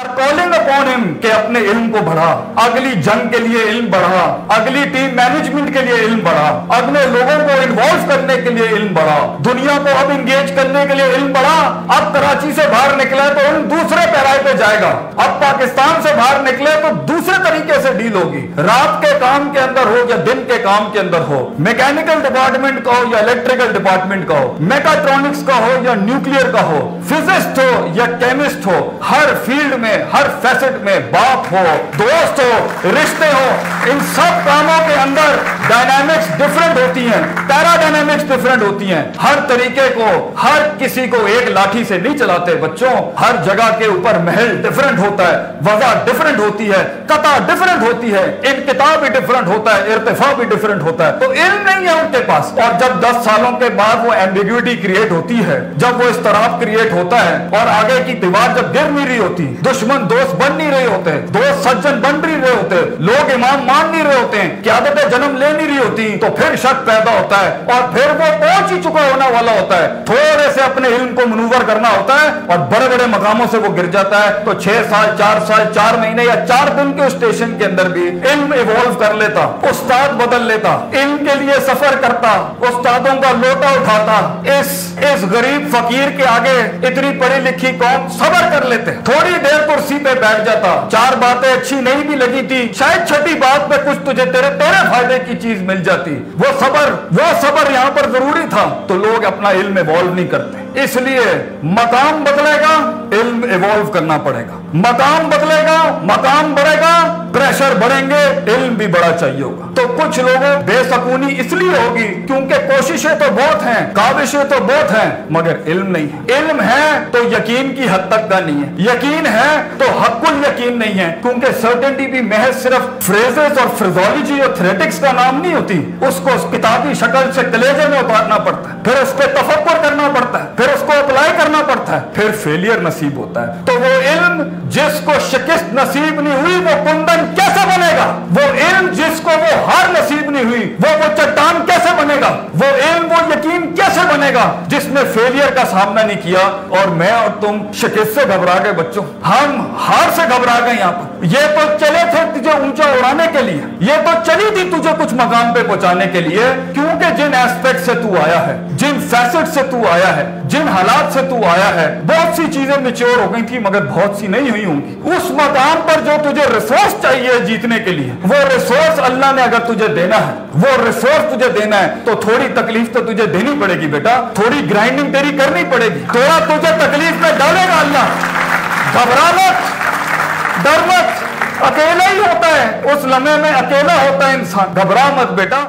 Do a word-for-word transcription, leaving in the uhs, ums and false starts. और calling upon him के अपने इल्म को बढ़ा, अगली जंग के लिए इल्म बढ़ा, अगली टीम मैनेजमेंट के लिए इल्म बढ़ा, अगले लोगों को इन्वॉल्व करने के लिए इल्म बढ़ा, दुनिया को अब इंगेज करने के लिए इल्म बढ़ा। अब कराची से बाहर निकला तो इल्म दूसरे पैराए पे जाएगा, अब पाकिस्तान से बाहर निकले तो दूसरे तरीके से डील होगी, रात के काम के अंदर हो या दिन के काम के अंदर हो, मैकेनिकल डिपार्टमेंट का हो या इलेक्ट्रिकल डिपार्टमेंट का हो, मेकाट्रॉनिक्स का हो या न्यूक्लियर का हो, फिजिस्ट हो या केमिस्ट हो, हर फील्ड हर फैसेट में बाप हो, दोस्त हो, रिश्ते हो, इन सब कामों के अंदर डायनामिक्स डिफरेंट होती हैं, पैराडायनामिक्स डिफरेंट होती हैं। हर तरीके को, हर किसी को एक लाठी से नहीं चलाते बच्चों। हर जगह के ऊपर महल डिफरेंट होता है, वजह डिफरेंट होती है, कता डिफरेंट होती है, इंकिता भी डिफरेंट होता है, इर्तिफा भी डिफरेंट होता है। तो इल्म नहीं है उनके पास। और जब दस सालों के बाद वो एम्बिग्युइटी क्रिएट होती है, जब वो इस्तराब क्रिएट होता है और आगे की दीवार जब गिर नहीं रही होती, दुश्मन दोस्त बन नहीं रहे होते, दोस्त सज्जन बन नहीं रहे होते, लोग इमाम मान नहीं रहे होते, क़यादत जन्म ले नहीं रही होती, तो फिर शक पैदा होता है और फिर वो पहुंच ही चुका होना वाला होता है। थोड़े से अपने इल्म को मनूवर करना होता है और बड़े बड़े मकामों से वो गिर जाता है। तो छह साल, चार साल, चार महीने या चार दिन के स्टेशन के अंदर भी इल्म इवॉल्व कर लेता, उस्ताद बदल लेता, इल्म के लिए सफर करता, उस्तादों का लोटा उठाता। इस इस गरीब फकीर के आगे इतनी पढ़ी लिखी कौम सबर कर लेते, थोड़ी देर कुर्सी पे बैठ जाता, चार बातें अच्छी नहीं भी लगी थी, शायद छठी बात पे कुछ तुझे तेरे तेरे फायदे की चीज मिल जाती। वो सबर वो सबर यहाँ पर जरूरी था। तो लोग अपना इल्म इवॉल्व नहीं करते, इसलिए मकाम बदलेगा, इल्म इवॉल्व करना पड़ेगा। मकाम बदलेगा, मकाम बढ़ेगा, प्रेशर बढ़ेंगे, इल्म भी बड़ा चाहिए होगा। तो कुछ लोगों बेसकूनी इसलिए होगी क्योंकि कोशिशें तो बहुत हैं, काविशें तो बहुत हैं, मगर इल्म नहीं है। इल्म है तो यकीन की हद तक का नहीं है, यकीन है तो हकुल यकीन नहीं है, क्योंकि सर्टेनिटी भी महज सिर्फ फ्रेजेस और फ्रेजोलॉजी और थ्रेटिक्स का नाम नहीं होती। उसको किताबी शक्ल से कलेजे में उतारना पड़ता है, फिर उस पर तफक्कुर करना पड़ता है, फिर उसको अप्लाई करना पड़ता है, फिर फेलियर नसीब होता है। तो वो इल्म जिसको शिकस्त नसीब नहीं हुई वो कुंदन कैसे बनेगा? वो इल्म जिसको वो हार नसीब नहीं हुई वो वो चट्टान कैसे बनेगा? वो इल्म वो यकीन कैसे बनेगा जिसने फेलियर का सामना नहीं किया? और मैं और तुम शिकस्त से घबरा गए बच्चों, हम हार से घबरा गए। यहाँ पर ये तो चले थे तुझे ऊंचा उड़ाने के लिए, ये तो चली थी तुझे कुछ मकाम पे पहुंचाने के लिए, क्योंकि जिन एस्पेक्ट से तू आया है, जिन फैसेट से तू आया है, जिन हालात से तू आया है, बहुत सी चीजें मेच्योर हो गई थी मगर बहुत सी नहीं हुई होंगी। उस मकाम पर जो तुझे रिसोर्स चाहिए जीतने के लिए, वो रिसोर्स अल्लाह ने अगर तुझे देना है, वो रिसोर्स तुझे देना है तो थोड़ी तकलीफ तो तुझे देनी पड़ेगी बेटा, थोड़ी ग्राइंडिंग तेरी करनी पड़ेगी, थोड़ा तुझे तकलीफ में डालेगा अल्लाह। घबरा मत, डर मत, अकेला ही होता है, उस लम्हे में अकेला होता है इंसान। घबरा मत बेटा।